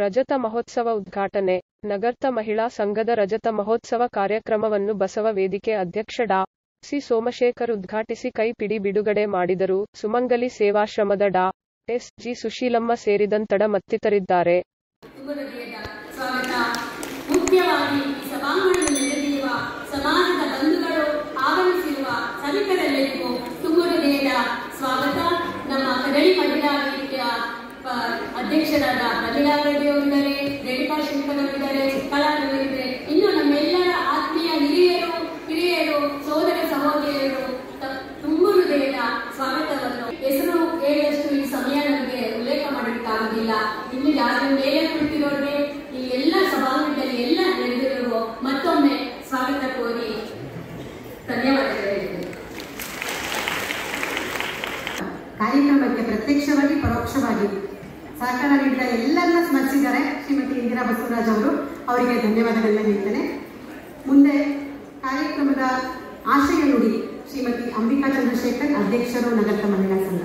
ರಜತ ಮಹೋತ್ಸವ ಉದ್ಘಾಟನೆ. ನಗರ್ತ ಮಹಿಳಾ ಸಂಘದ ರಜತ ಮಹೋತ್ಸವ ಕಾರ್ಯಕ್ರಮವನ್ನು ಬಸವ ವೇದಿಕೆ ಅಧ್ಯಕ್ಷ ಡಾ. ಸಿ ಸೋಮಶೇಖರ್ ಉದ್ಘಾಟಿಸಿ ಕೈಪಿಡಿ ಬಿಡುಗಡೆ ಮಾಡಿದರು. ಸುಮಂಗಲಿ ಸೇವಾಶ್ರಮದ ಡಾ. ಎಸ್.ಜಿ ಸುಶೀಲಮ್ಮ ಸೇರಿದಂತಡ ಮತ್ತಿತರಿದ್ದಾರೆ. ಅಧ್ಯಕ್ಷರಾದ ಮಹಿಳಾವರಿಯವರಿದ್ದಾರೆ, ರೇಡಿಕಾ ಶಿಲ್ಪದವರಿದ್ದಾರೆ, ಕಲಾವಿದರಿದ್ದಾರೆ, ಇನ್ನು ನಮ್ಮೆಲ್ಲರ ಆತ್ಮೀಯ ಹಿರಿಯರು, ಸೋದರ ಸಹೋದರಿಯರು ತುಂಬು ಹೃದಯದ ಸ್ವಾಗತವನ್ನು. ಹೆಸರು ಹೇಳಷ್ಟು ಈ ಸಮಯ ನಮಗೆ ಉಲ್ಲೇಖ ಮಾಡಲಿಕ್ಕಾಗುವುದಿಲ್ಲ. ಇನ್ನು ಯಾರು ಮೇಲೆ ಕುಳಿತಿರೋರಿಗೆ ಈ ಎಲ್ಲ ಸಭಾಂಗಣದಲ್ಲಿ ಎಲ್ಲ ನೆರೆದಿರುವ ಮತ್ತೊಮ್ಮೆ ಸ್ವಾಗತ ಕೋರಿ ಧನ್ಯವಾದಗಳು ಹೇಳಿದರು. ಕಾರ್ಯಕ್ರಮಕ್ಕೆ ಪ್ರತ್ಯಕ್ಷವಾಗಿ ಪರೋಕ್ಷವಾಗಿ ಸಹಕಾರ ನೀಡಿದ ಎಲ್ಲರನ್ನ ಸ್ಮರಿಸಿದ್ದಾರೆ ಶ್ರೀಮತಿ ಇಂದಿರಾ ಬಸವರಾಜ್ ಅವರು, ಅವರಿಗೆ ಧನ್ಯವಾದಗಳನ್ನ ನೀಡ್ತೇನೆ. ಮುಂದೆ ಕಾರ್ಯಕ್ರಮದ ಆಶಯ ನುಡಿ ಶ್ರೀಮತಿ ಅಂಬಿಕಾ ಚಂದ್ರಶೇಖರ್, ಅಧ್ಯಕ್ಷರು ನಗರ್ತ ಮಹಿಳಾ ಸಂಘ.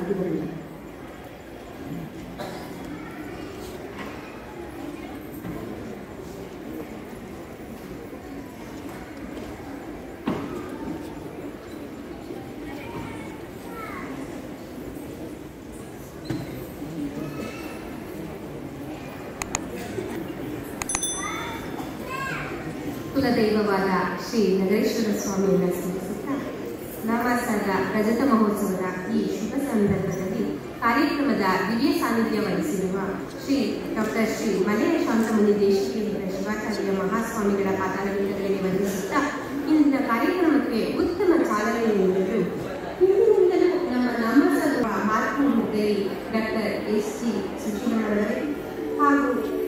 ಕುಲದೈವವಾದ ಶ್ರೀ ನಗರೇಶ್ವರ ಸ್ವಾಮಿಯಿಂದ ಸ್ಮರಿಸುತ್ತಾ ನವಸದ ರಜತ ಮಹೋತ್ಸವದ ಈ ಶುಭ ಸಂದರ್ಭದಲ್ಲಿ ಕಾರ್ಯಕ್ರಮದ ಹಿರಿಯ ಸಾನ್ನಿಧ್ಯ ವಹಿಸಿರುವ ಶ್ರೀ ಡಾ. ಶ್ರೀ ಮಲೆಯ ಶಾಂತಮುನಿ ದೇಶಿಕೇಂದ್ರ ಶಿವಾಚಾರ್ಯ ಮಹಾಸ್ವಾಮಿಗಳ ಪಾದಾರವಿಂದಗಳಿಗೆ ವಂದಿಸುತ್ತಾ ಇಂದಿನ ಕಾರ್ಯಕ್ರಮಕ್ಕೆ ಉತ್ತಮ ಚಾಲನೆ ನೀಡಿದರು. ಇಂದಿನಿಂದಲೂ ನಮ್ಮ ನವಸದ ಮಾರ್ಪು ಹುದ್ದೆಯಲ್ಲಿ ಡಾ. ಎಸ್.ಜಿ ಸುಶೀಲಮ್ಮ ಹಾಗೂ